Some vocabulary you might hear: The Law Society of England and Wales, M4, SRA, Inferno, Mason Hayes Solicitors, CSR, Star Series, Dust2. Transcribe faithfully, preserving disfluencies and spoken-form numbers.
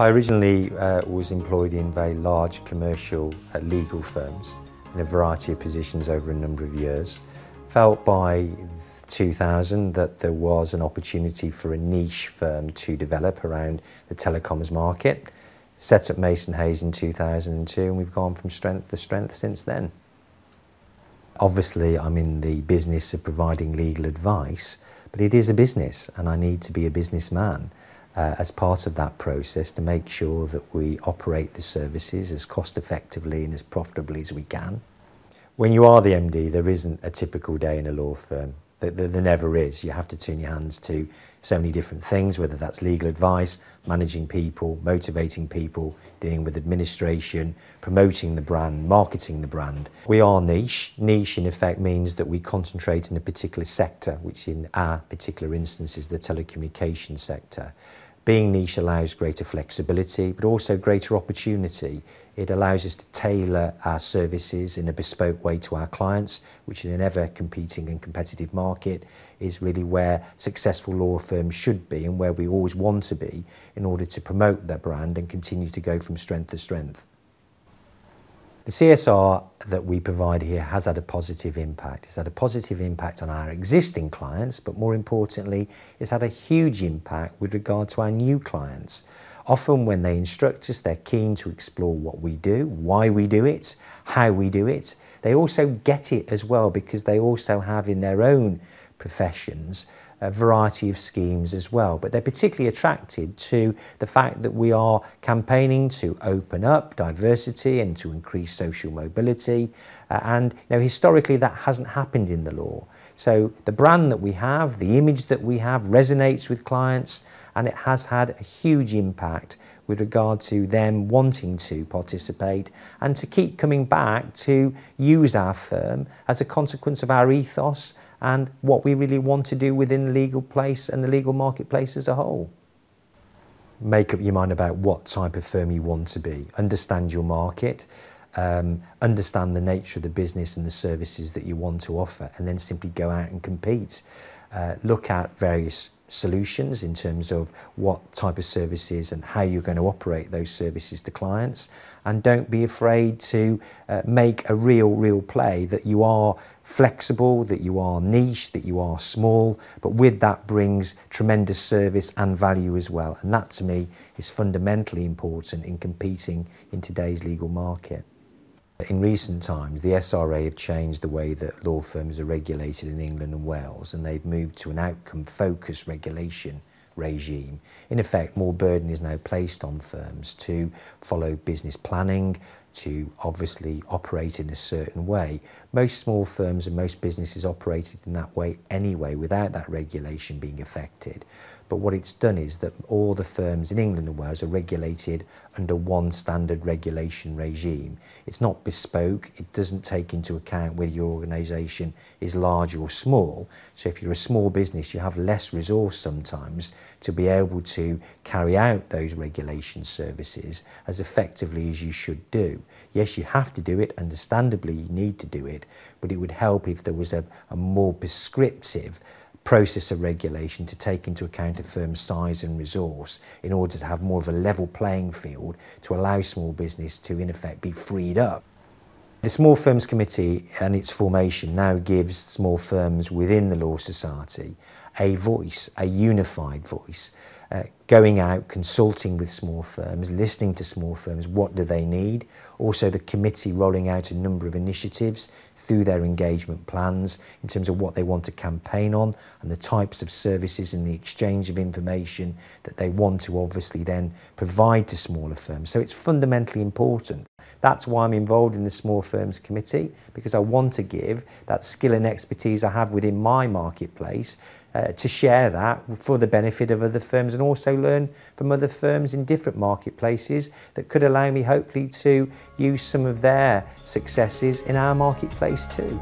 I originally uh, was employed in very large commercial uh, legal firms in a variety of positions over a number of years. Felt by two thousand that there was an opportunity for a niche firm to develop around the telecoms market. Set up Mason Hayes in two thousand two, and we've gone from strength to strength since then. Obviously, I'm in the business of providing legal advice, but it is a business, and I need to be a businessman uh, as part of that process to make sure that we operate the services as cost-effectively and as profitably as we can. When you are the M D, there isn't a typical day in a law firm. There, there, there never is. You have to turn your hands to so many different things, whether that's legal advice, managing people, motivating people, dealing with administration, promoting the brand, marketing the brand. We are niche. Niche, in effect, means that we concentrate in a particular sector, which in our particular instance is the telecommunications sector. Being niche allows greater flexibility, but also greater opportunity. It allows us to tailor our services in a bespoke way to our clients, which in an ever competing and competitive market is really where successful law firms should be and where we always want to be in order to promote their brand and continue to go from strength to strength. The C S R that we provide here has had a positive impact. It's had a positive impact on our existing clients, but more importantly, it's had a huge impact with regard to our new clients. Often when they instruct us, they're keen to explore what we do, why we do it, how we do it. They also get it as well because they also have in their own professions a variety of schemes as well, but they're particularly attracted to the fact that we are campaigning to open up diversity and to increase social mobility, uh, and you know, historically that hasn't happened in the law. So the brand that we have, the image that we have resonates with clients, and it has had a huge impact with regard to them wanting to participate and to keep coming back to use our firm as a consequence of our ethos and what we really want to do within the legal place and the legal marketplace as a whole. Make up your mind about what type of firm you want to be. Understand your market, um, understand the nature of the business and the services that you want to offer, and then simply go out and compete. Uh, look at various solutions in terms of what type of services and how you're going to operate those services to clients, and don't be afraid to uh, make a real real play that you are flexible, that you are niche, that you are small, but with that brings tremendous service and value as well, and that to me is fundamentally important in competing in today's legal market. In recent times, the S R A have changed the way that law firms are regulated in England and Wales, and they've moved to an outcome-focused regulation regime. In effect, more burden is now placed on firms to follow business planning, to obviously operate in a certain way. Most small firms and most businesses operated in that way anyway, without that regulation being affected. But what it's done is that all the firms in England and Wales are regulated under one standard regulation regime. It's not bespoke, it doesn't take into account whether your organisation is large or small. So if you're a small business, you have less resource sometimes to be able to carry out those regulation services as effectively as you should do. Yes, you have to do it, understandably you need to do it, but it would help if there was a, a more prescriptive process of regulation to take into account a firm's size and resource in order to have more of a level playing field to allow small business to in effect be freed up. The Small Firms Committee and its formation now gives small firms within the Law Society a voice, a unified voice, uh, going out, consulting with small firms, listening to small firms, what do they need. Also the committee rolling out a number of initiatives through their engagement plans in terms of what they want to campaign on and the types of services and the exchange of information that they want to obviously then provide to smaller firms. So it's fundamentally important. That's why I'm involved in the Small Firms Committee, because I want to give that skill and expertise I have within my marketplace uh, to share that for the benefit of other firms, and also learn from other firms in different marketplaces that could allow me hopefully to use some of their successes in our marketplace too.